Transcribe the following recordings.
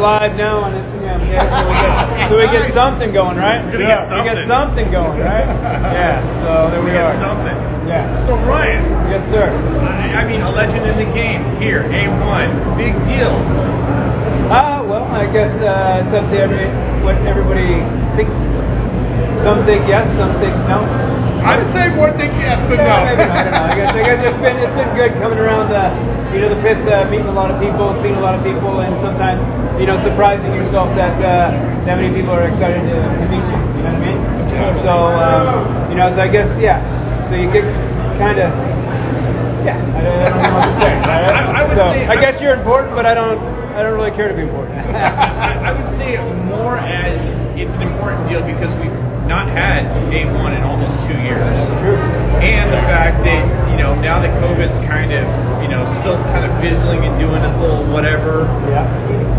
Live now on Instagram, yeah, so we get something going, right? We get something going, right? Yeah, so there we are. Something. Yeah. So Ryan. Yes, sir. I mean, a legend in the game here, A1, big deal. Well, I guess it's up to what everybody thinks. Some think yes, some think no. I would say more think yes than no. Maybe not, I don't know. I guess it's been good coming around the pits, meeting a lot of people, seeing a lot of people, and sometimes, you know, surprising yourself that that many people are excited to meet you. You know what I mean? So, you know, so I guess, yeah. So you get kind of, yeah. I don't know what to say. I guess you're important, but I don't really care to be important. I would say it more as it's an important deal because we've not had A1 in almost 2 years. That's true. And the fact that, you know, now that COVID's kind of, you know, still kind of fizzling and doing its little whatever. Yeah.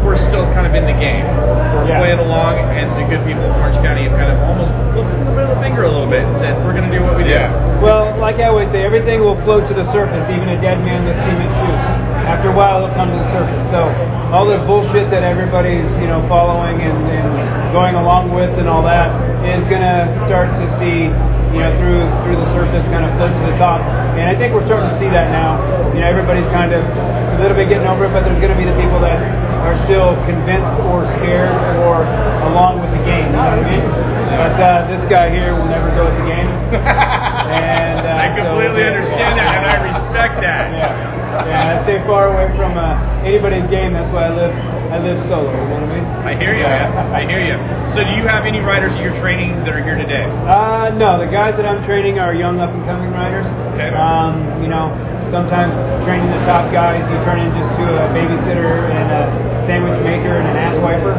We're still kind of in the game. We're playing along, and the good people of Orange County have kind of almost flipped the middle finger a little bit and said, we're going to do what we do. Yeah. Well, like I always say, everything will float to the surface, even a dead man that's seen in shoes. After a while, it'll come to the surface. So all this bullshit that everybody's, you know, following and going along with and all that is going to start to see, you know, through the surface, kind of float to the top. And I think we're starting to see that now. You know, everybody's kind of a little bit getting over it, but there's going to be the people that are still convinced or scared or along with the game, you know what I mean? But this guy here will never go with the game. And, I completely understand that, and I respect that. Yeah, I stay far away from anybody's game. That's why I live solo, you know what I mean? I hear you, man. I hear you. So do you have any riders that you're training that are here today? No, the guys that I'm training are young up-and-coming riders. Okay. You know, sometimes training the top guys, you're turning just to a babysitter and a sandwich maker and an ass wiper.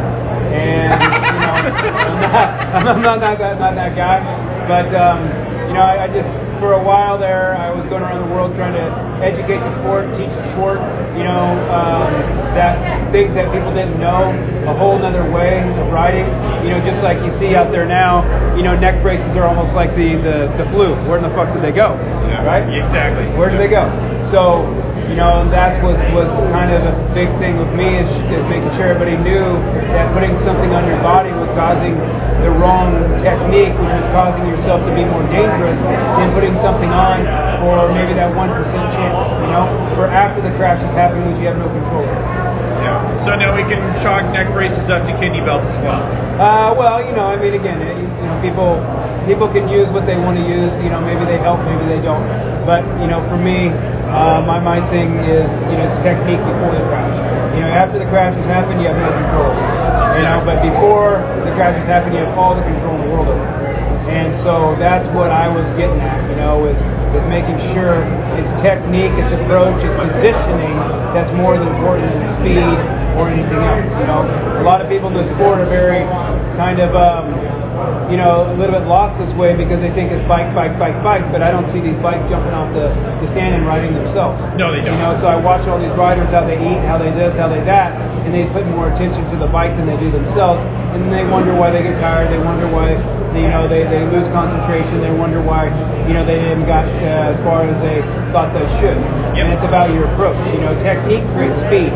And, you know, I'm not that guy. But, you know, I just, for a while there, I was going around the world trying to educate the sport, teach the sport, you know, that things that people didn't know, a whole nother way of riding. You know, just like you see out there now, you know, neck braces are almost like the flu. Where in the fuck did they go? Yeah, right? Exactly. Where did they go? So, you know, that was kind of a big thing with me is making sure everybody knew that putting something on your body was causing the wrong technique, which was causing yourself to be more dangerous than putting something on for maybe that 1% chance, you know, or after the crash has happened, which you have no control over. Yeah. So now we can chalk neck braces up to kidney belts as well. Well, you know, I mean, again, you know, people can use what they want to use. You know, maybe they help, maybe they don't. But you know, for me, my thing is, you know, it's technique before the crash. You know, after the crash has happened, you have no control. You know, but before the crash has happened, you have all the control in the world over it. And so that's what I was getting at. You know, is making sure its technique, its approach, its positioning that's more than important than speed or anything else, you know. A lot of people in the sport are very kind of, you know, a little bit lost this way because they think it's bike, bike, bike, bike, but I don't see these bikes jumping off the stand and riding themselves. No, they don't. You know, so I watch all these riders, how they eat, how they this, how they that, and they put more attention to the bike than they do themselves, and they wonder why they get tired, they wonder why, you know, they lose concentration. They wonder why, you know, they didn't got as far as they thought they should. Yep. And it's about your approach. You know, technique creates speed.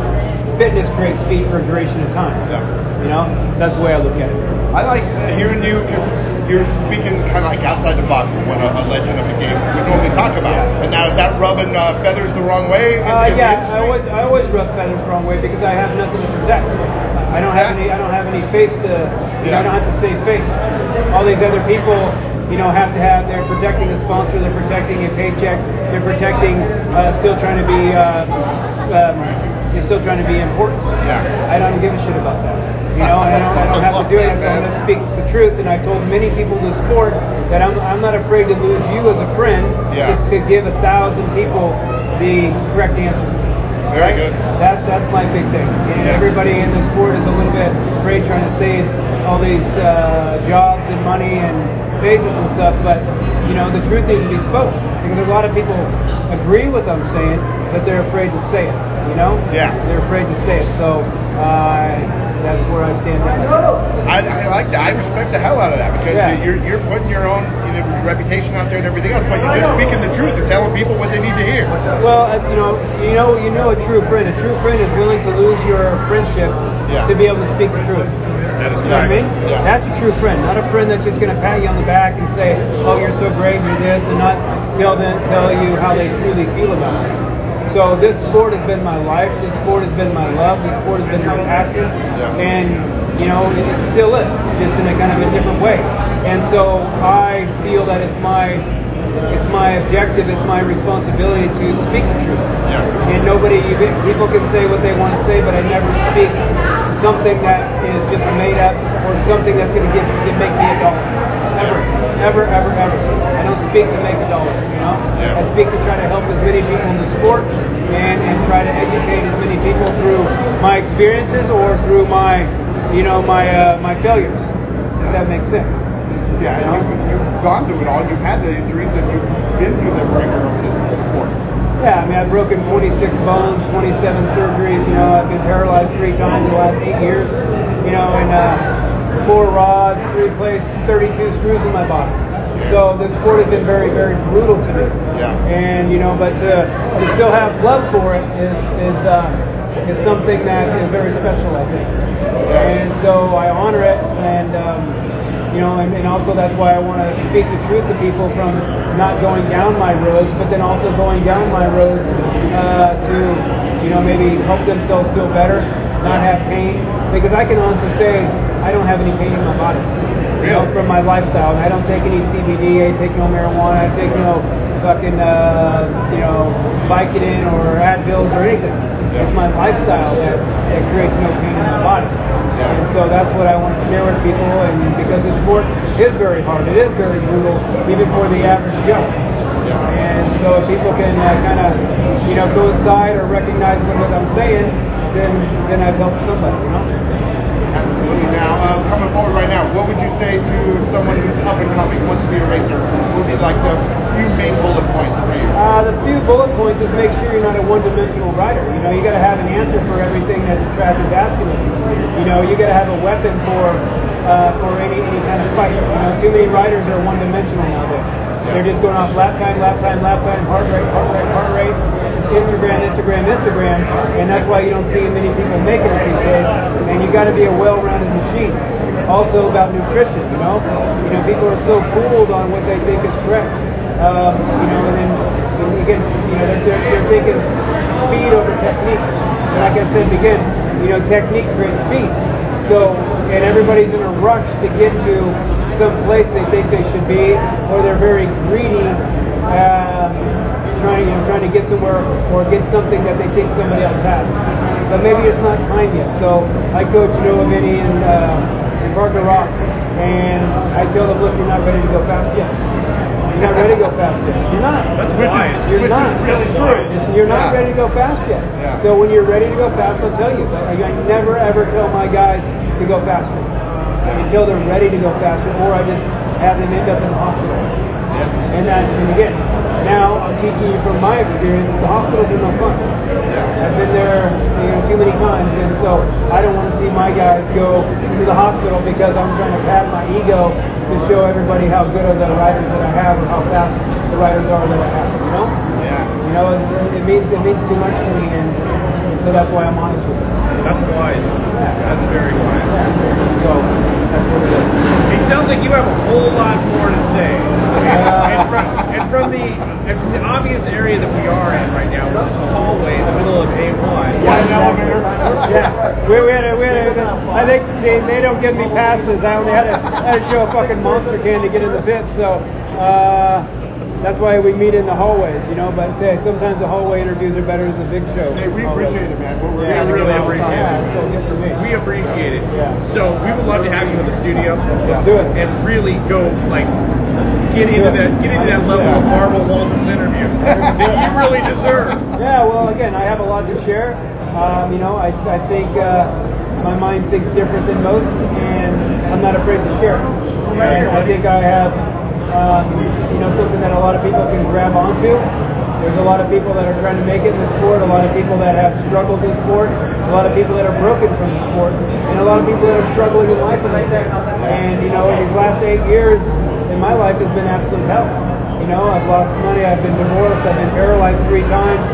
Fitness creates speed for a duration of time. Yeah. You know, that's the way I look at it. I like hearing you because you're speaking kind of like outside the box of what a legend of the game we normally talk about. Yeah. And now is that rubbing feathers the wrong way? Yeah, I always rub feathers the wrong way because I have nothing to protect. I don't have any face to, you know, I don't have to save face. All these other people, you know, they're protecting a sponsor, they're protecting a paycheck, they're protecting, still trying to be important. Yeah. I don't give a shit about that. You know, I don't have to do it, so I'm gonna speak the truth. And I've told many people in the sport that I'm not afraid to lose you as a friend to give 1,000 people the correct answer. Very good. That's my big thing. And everybody in the sport is a little bit afraid trying to save all these jobs and money and faces and stuff, but you know, the truth needs to be spoken because a lot of people agree with what I'm saying, but they're afraid to say it. you know? Yeah. They're afraid to say it, so that's where I stand down. I like that. I respect the hell out of that, because you're putting your own reputation out there and everything else, but you're speaking the truth and telling people what they need to hear. Well, you know a true friend. A true friend is willing to lose your friendship to be able to speak the truth. That is correct. You know what I mean? Yeah. That's a true friend, not a friend that's just going to pat you on the back and say, oh, you're so great, you're this, and not tell you how they truly feel about you. So this sport has been my life, this sport has been my love, this sport has been my passion, and you know, it still is, just in a kind of a different way. And so I feel that it's my objective, it's my responsibility to speak the truth. And people can say what they want to say, but I never speak something that is just made up or something that's going to make me a dollar. Ever, ever, ever, ever. I don't speak to make a dollar, you know? I speak to try to help as many people in the sport and try to educate as many people through my experiences or through my, you know, my failures, if that makes sense. Yeah, and you've gone through it all. You've had the injuries and you've been through the ringer of this sport. Yeah, I mean, I've broken 46 bones, 27 surgeries. You know, I've been paralyzed 3 times in the last 8 years. You know, and 4 rods, 3 plates, 32 screws in my body. So this sport has been very, very brutal to me. Yeah. And you know, but to still have love for it is something that is very special, I think. And so I honor it and. You know, and also that's why I want to speak the truth to people from not going down my roads, but then also going down my roads to, you know, maybe help themselves feel better, not have pain. Because I can honestly say I don't have any pain in my body, you know, from my lifestyle. I don't take any CBD, I take no marijuana, I take no fucking, you know, Vicodin or Advils or anything. It's my lifestyle that creates no pain in my body. And so that's what I want to share with people, and because the sport is very hard, it is very brutal, even for the average Joe. And so if people can kind of, you know, go inside or recognize what I'm saying, then I've helped somebody, you know? Absolutely. Now, coming forward right now, what would you say to someone who's up and coming, wants to be a racer? What would be like the few main bullet points for you? The few bullet points is make sure you're not a one-dimensional rider. You know, you got to have an answer for everything that the track is asking of you. You know, you got to have a weapon for any kind of fight. You know, too many riders are one-dimensional nowadays. They're just going off lap time, lap time, lap time, heart rate, heart rate, heart rate, Instagram, Instagram, Instagram, and that's why you don't see many people making it these days. And you got to be a well-rounded machine. Also about nutrition, you know. You know, people are so fooled on what they think is correct. You know, and then again, you know, they're thinking speed over technique. And like I said again, you know, technique creates speed. So, and everybody's in a rush to get to some place they think they should be, or they're very greedy. Trying to get somewhere or get something that they think somebody else has. But maybe it's not time yet. So I coach Noah Vinny and Parker Ross, and I tell them, look, you're not ready to go fast yet. You're not ready to go fast yet. You're not. That's wise. You're not. Is really true. You're not ready to go fast yet. So when you're ready to go fast, I'll tell you. But I never, ever tell my guys to go faster until they're ready to go faster, or I just have them end up in the hospital. And again, now I'm teaching you from my experience. The hospitals are no fun. I've been there, you know, too many times, and so I don't want to see my guys go to the hospital because I'm trying to pat my ego to show everybody how good are the riders that I have and how fast the riders are that I have. You know? You know, it means too much to me, and so that's why I'm honest with you. That's wise. That's very wise. So that's what it is. It sounds like you have a whole lot more to say. And from the obvious area that we are in right now, we're in the hallway in the middle of A1. I think they don't give me passes. I only had to show a fucking monster can to get in the pit, so that's why we meet in the hallways, you know. But say sometimes the hallway interviews are better than the big show. Hey, we appreciate it, man. We really appreciate it. We appreciate it. So we would love to have you in the studio. Let's do it. And really go like. Get into that level of Marvel Walters interview that you really deserve. Yeah, well, again, I have a lot to share. You know, I think my mind thinks different than most, and I'm not afraid to share. And I think I have, you know, something that a lot of people can grab onto, There's a lot of people that are trying to make it in the sport, a lot of people that have struggled in the sport, a lot of people that are broken from the sport, and a lot of people that are struggling in life tonight. And, you know, these last 8 years in my life has been absolute hell. You know, I've lost money, I've been divorced, I've been paralyzed 3 times.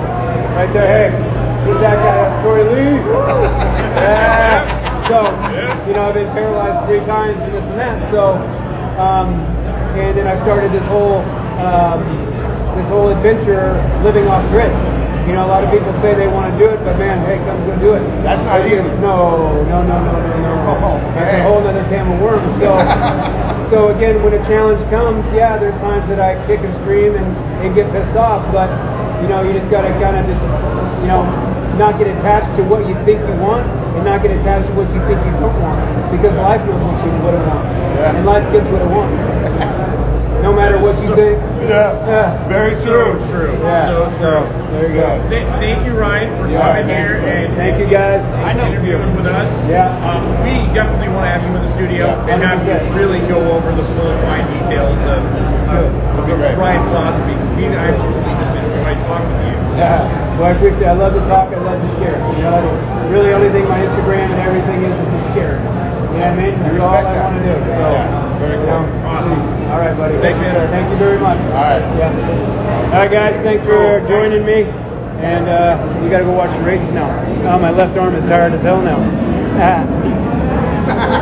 Right there, hey, he's that guy, Corey Lee. Yeah. So, you know, I've been paralyzed 3 times and this and that. So, and then I started this whole adventure living off grid. You know, a lot of people say they want to do it, but man, hey, come go do it. That's not easy. No. That's a whole other can of worms. So, so again, when a challenge comes, yeah, there's times that I kick and scream and get pissed off, but you know, you just gotta kind of just, you know, not get attached to what you think you want and not get attached to what you think you don't want, because life knows what it wants, and life gets what it wants. No matter what you think. Yeah. Very true. So true. Yeah. So true. There you go. Thank you, Ryan, for coming here. And thank you, guys. I know you're doing with us. Yeah. We definitely want to have you in the studio and have you really go over the full fine details of Ryan philosophy. I absolutely just enjoy talking to you. Yeah. Well, I appreciate it. I love to talk. I love to share. You know, that's really the only thing my Instagram and everything is to share. You know what I mean? That's all I want to do. So. Yeah. Very cool. Awesome. All right, buddy. Thanks, man. Thank you very much. All right. Yeah. All right, guys. Thanks for joining me. And you got to go watch the races now. Oh, my left arm is tired as hell now.